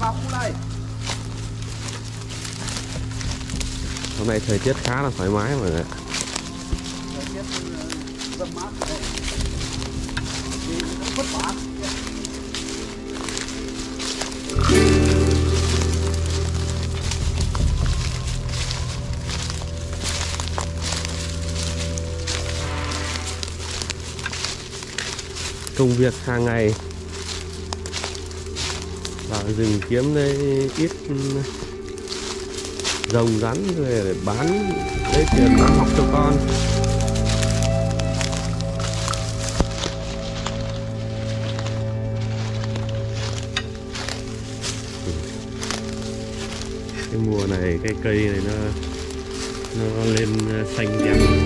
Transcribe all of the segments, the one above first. vào khu này. Hôm nay thời tiết khá là thoải mái mọi người. Thời tiết dâm mát rồi. Thì cũng vất vả. Công việc hàng ngày vào rừng kiếm đây ít rồng rắn về để bán lấy tiền bán học cho con. Cái mùa này cái cây này nó lên xanh đẹp.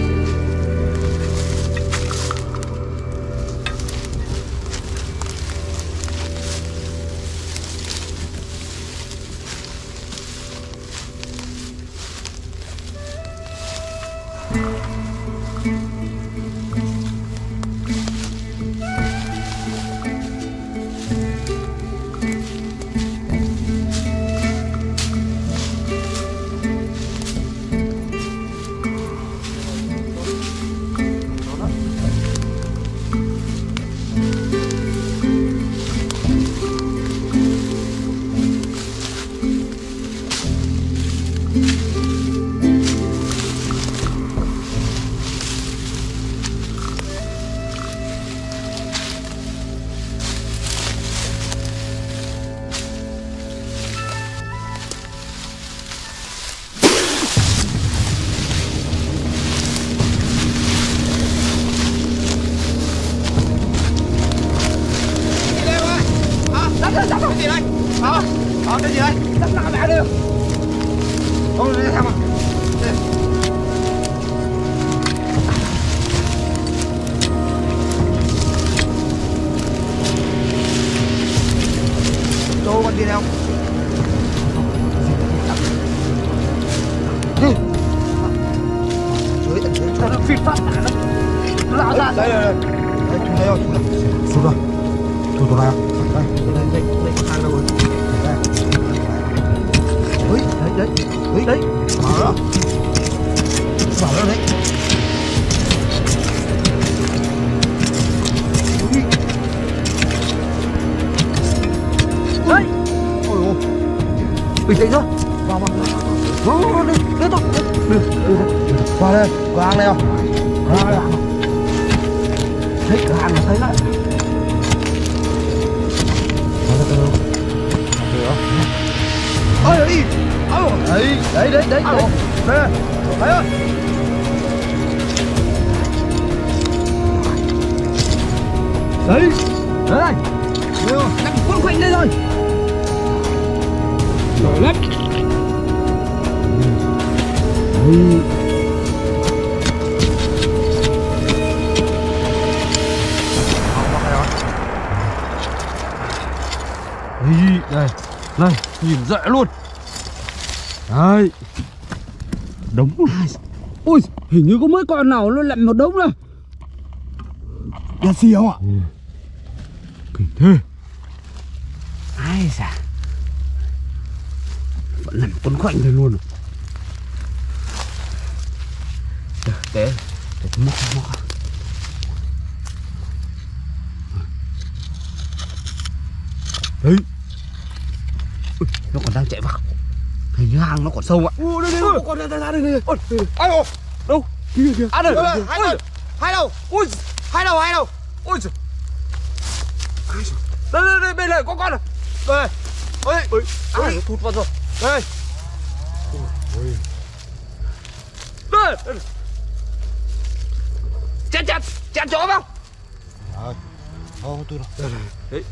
Đây, nhìn dễ luôn. Đấy. Đống. Ôi, hình như có mấy con nào nó lặn một đống nữa. Đen xì không ạ? Ừ. Kinh thế. Ai dạ. Vẫn lặn quấn quanh thôi luôn. Để, để tôi móc. Đấy. Nó còn đang chạy vào. Hình như hang nó còn sâu ạ. Ui, đây có con ra đây. Ôi, ai ô. Đâu? Kìa kìa. À đây, hai đầu. Ui, hai đầu. Ui. Đây bên này có con này. Đây. Ôi. Nó thụt vào rồi. Đây. Ôi. Đây. Chặt chó không? Rồi. Không tôi đâu. Đấy.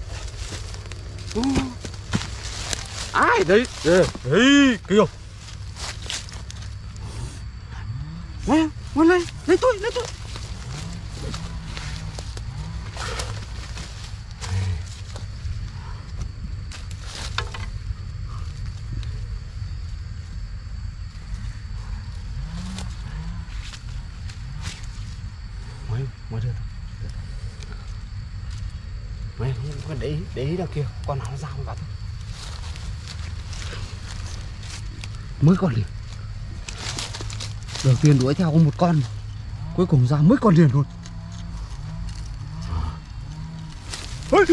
Ai đấy, đấy kêu. Ngon lên, lấy tôi. Mấy đây. Mấy không có để ý đâu kìa, con nào nó ra không vào. 10 con liền. Đầu tiên đuổi theo có một con, cuối cùng ra 10 con liền luôn. Ôi.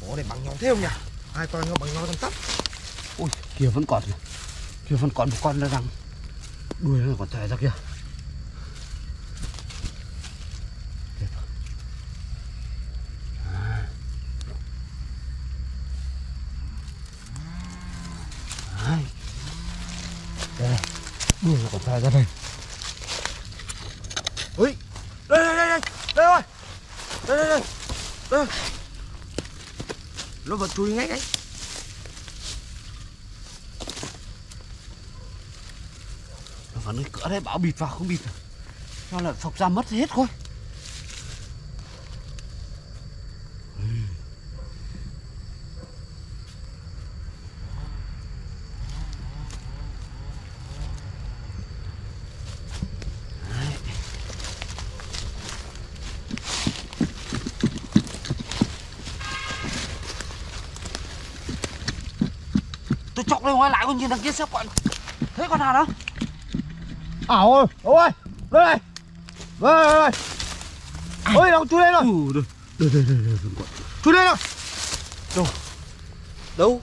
Ủa này bằng nhau thế không nhỉ? Hai con nó bằng nhau trong tắp. Ui, kia vẫn còn này. Kia vẫn còn một con nó đang đuôi nó còn chạy ra kia. Đuôi nó còn chạy ra đây. Ui, đây rồi. Đây. Nó vẫn chui ngay đấy. Nó vẫn cái cửa đấy, bảo bịt vào không bịt à. Sao lại phọc ra mất hết thôi. Tôi chọc lên ngoài lại con nhìn đằng kia xem còn thấy con nào đâu. Ảo ơi, ôi, lên đây. Rồi. Ôi, nó chui lên rồi. Đây. Chui lên rồi. Đâu?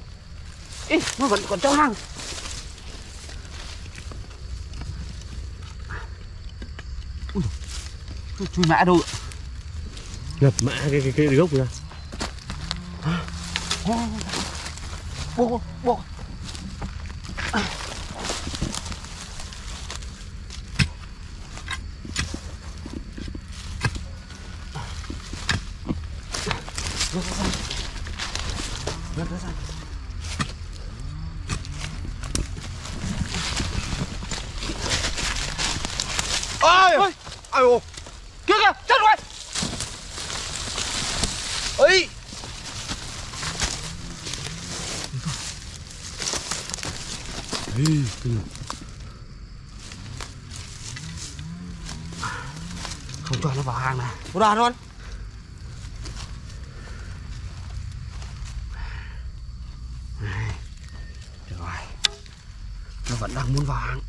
Ê, nó vẫn còn trong hang. Ui. Nó chui mã đâu ạ? Ngập mã cái gốc ra. Buộc. Vớt ra. Ôi! Kìa! Chết rồi! Ôi! Không cho nó vào hang này. Một đoàn luôn. Rồi. Nó vẫn đang muốn vào hang.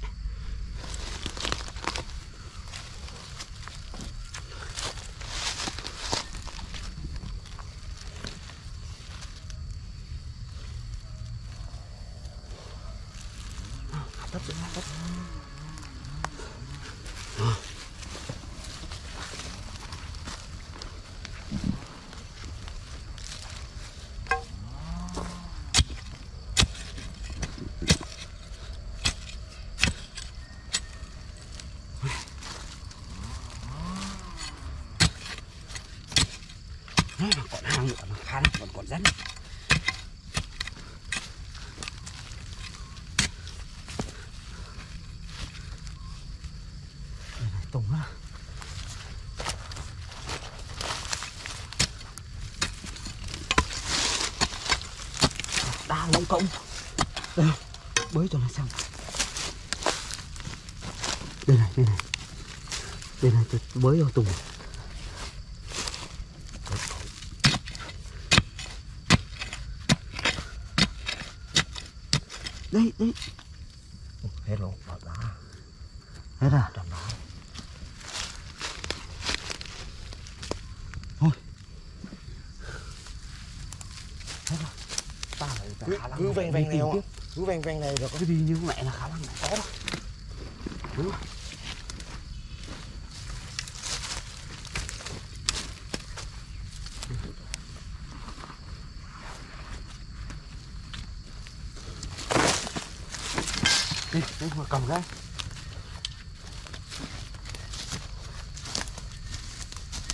Tắt. Còn hang nữa mà khá lắm, còn rắn. Tùng á. Đa lông cộng. Đây, bới cho nó xong. Đây này. Đây này, bới vào Tùng. Đây. Hết rồi, bỏ đá. Hết à? Đầm đá. Cứ ven này không ạ? Cứ ven này rồi có cái đi như mẹ là khá lắm này. Có đó. Đúng rồi. Đi, cầm cái.